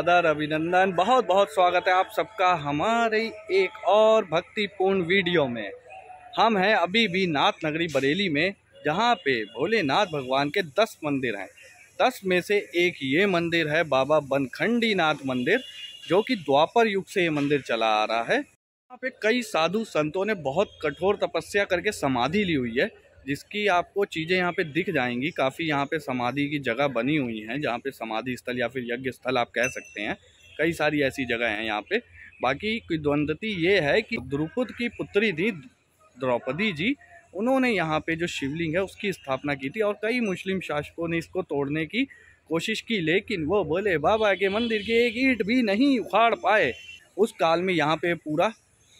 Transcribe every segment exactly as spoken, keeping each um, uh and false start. आदर अभिनंदन, बहुत बहुत स्वागत है आप सबका हमारे एक और भक्तिपूर्ण वीडियो में। हम हैं अभी भी नाथ नगरी बरेली में, जहाँ पे भोलेनाथ भगवान के दस मंदिर हैं। दस में से एक ये मंदिर है बाबा बनखंडी नाथ मंदिर, जो कि द्वापर युग से ये मंदिर चला आ रहा है। यहाँ पे कई साधु संतों ने बहुत कठोर तपस्या करके समाधि ली हुई है, जिसकी आपको चीज़ें यहाँ पे दिख जाएंगी। काफ़ी यहाँ पे समाधि की जगह बनी हुई हैं, जहाँ पे समाधि स्थल या फिर यज्ञ स्थल आप कह सकते हैं। कई सारी ऐसी जगह हैं यहाँ पे। बाकी किंवदंती ये है कि द्रौपदी की पुत्री थी द्रौपदी जी, उन्होंने यहाँ पे जो शिवलिंग है उसकी स्थापना की थी, और कई मुस्लिम शासकों ने इसको तोड़ने की कोशिश की, लेकिन वो भोले बाबा के मंदिर की एक ईंट भी नहीं उखाड़ पाए। उस काल में यहाँ पे पूरा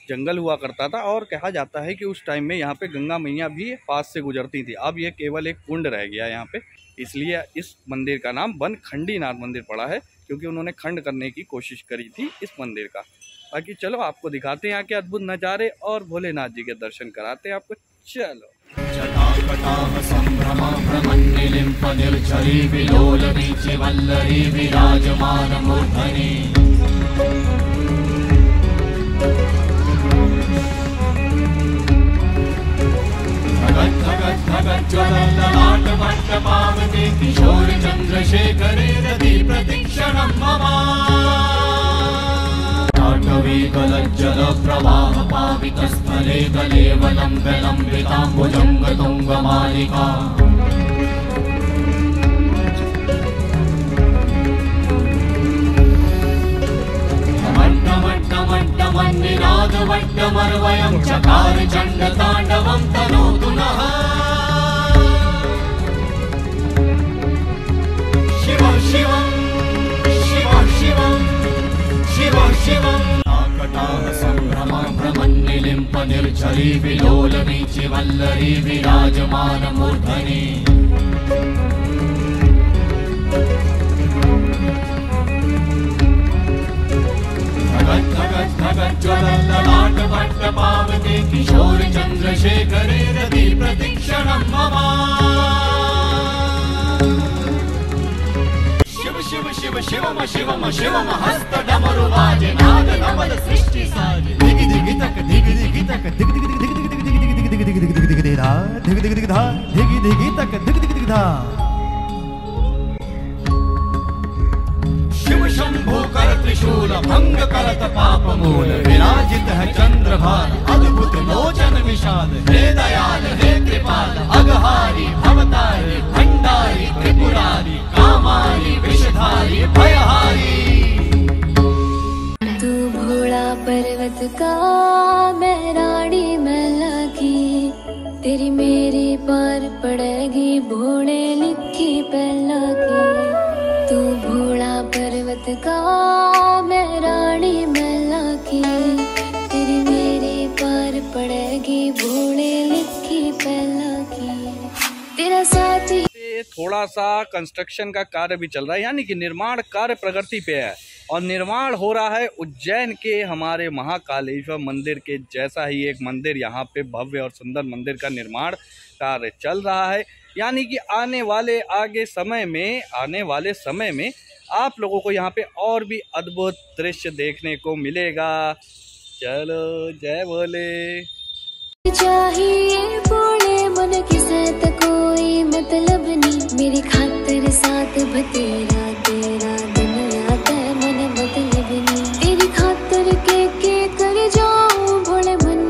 जंगल हुआ करता था, और कहा जाता है कि उस टाइम में यहाँ पे गंगा मैया भी पास से गुजरती थी। अब ये केवल एक कुंड रह गया यहाँ पे, इसलिए इस मंदिर का नाम बनखंडी नाथ मंदिर पड़ा है, क्योंकि उन्होंने खंड करने की कोशिश करी थी इस मंदिर का। बाकी चलो आपको दिखाते हैं यहाँ के अद्भुत नज़ारे और भोलेनाथ जी के दर्शन कराते हैं आपको। चलो जल प्रवाह पावित स्थले गलेवलम्बिताम्बुजं गतुङ्गमालिका मट्टमट्टमट्टमन्निनादवट्टमर्वयं चकार चण्डताण्डवं तनोतु नः। शिव शिव शिव शिव शिव शिव संभ्रमभ्रमन्निलिम्प निर्झरी विलोलवीचि वल्लरी विराजमानमूर्धनि भगद्भगद्भगज्ज्वलल्ललाटभट्टपावके किशोरचन्द्रशेखरे रति प्रतीक्षणं मम। शिव शिव शिव शिवम शिवम शिवम हस्तडमरुवाजे सृष्टि साजे दिग दिग तक दिग दिग तक दिग दिग दिग दिग दिग दिग दिग दिग दिग दिग दिग धा दिग दिग दिग धा दिग दिग तक दिग दिग दिग धा। शिव शंभु कर त्रिशूल भंग करत पाप मूल, विराजित है चंद्रभान अद्भुत लोचन विशाल, हे दयाल हे कृपाल अघहारी भवतारी भंडारी त्रिपुरारी कामारी विषधारी भयहारी। पर्वत का मैं रानी महला की, तेरी मेरी पार पड़ेगी भोले लिखी पहला की। तू भोला पर्वत का मैं रानी महला की, तेरी मेरी पार पड़ेगी भोले लिखी पहला की। तेरा साथी थोड़ा सा कंस्ट्रक्शन का कार्य भी चल रहा है, यानी कि निर्माण कार्य प्रगति पे है, और निर्माण हो रहा है उज्जैन के हमारे महाकालेश्वर मंदिर के जैसा ही एक मंदिर। यहाँ पे भव्य और सुंदर मंदिर का निर्माण कार्य चल रहा है, यानी कि आने वाले आगे समय में आने वाले समय में आप लोगों को यहाँ पे और भी अद्भुत दृश्य देखने को मिलेगा। चलो जय बोले। चाहिए मन के साथ कोई मतलब नहीं, मेरी खातिर साथ बतेरा तेरा दिन आता है मन मतलब नहीं, तेरी खातिर के के कर जाऊं भोले मन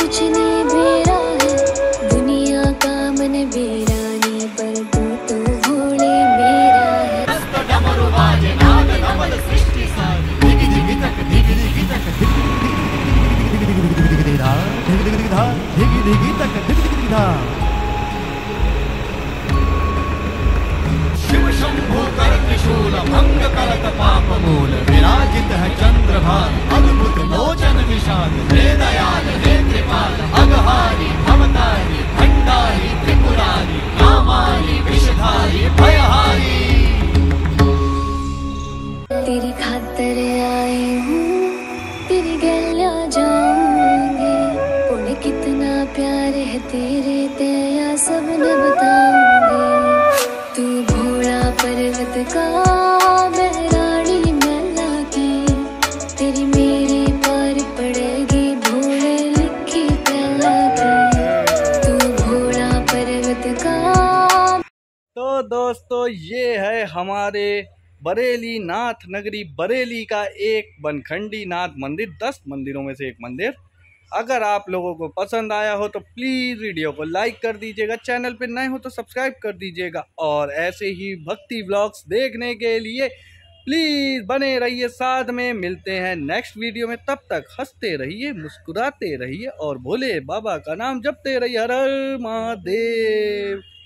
कुछ नहीं बेरा है, दुनिया का मन बेरा नहीं पर तू तो भोले मेरा है। शिव शंभु कर त्रिशूल भंग करत पाप मूल, विराजित है चंद्रभान अद्भुत लोचन विशाल, हे दयाल हे कृपाल अघहारी भवतारी भंडारी त्रिपुरारी कामारी विषधारी भयहारी। तेरी खातिर आए हूँ तेरी गलिया जाऊंगे, उन्हें कितना प्यार है तेरे दया सब न बताऊंगे। तू भोला पर्वत का मैं रानी महला हमारे बरेली नाथ नगरी बरेली का एक बनखंडी नाथ मंदिर दस मंदिरों में से एक मंदिर। अगर आप लोगों को पसंद आया हो तो प्लीज़ वीडियो को लाइक कर दीजिएगा, चैनल पर नए हो तो सब्सक्राइब कर दीजिएगा और ऐसे ही भक्ति व्लॉग्स देखने के लिए प्लीज़ बने रहिए साथ में। मिलते हैं नेक्स्ट वीडियो में, तब तक हंसते रहिए, मुस्कुराते रहिए और भोले बाबा का नाम जपते रहिए। हर हर महादेव।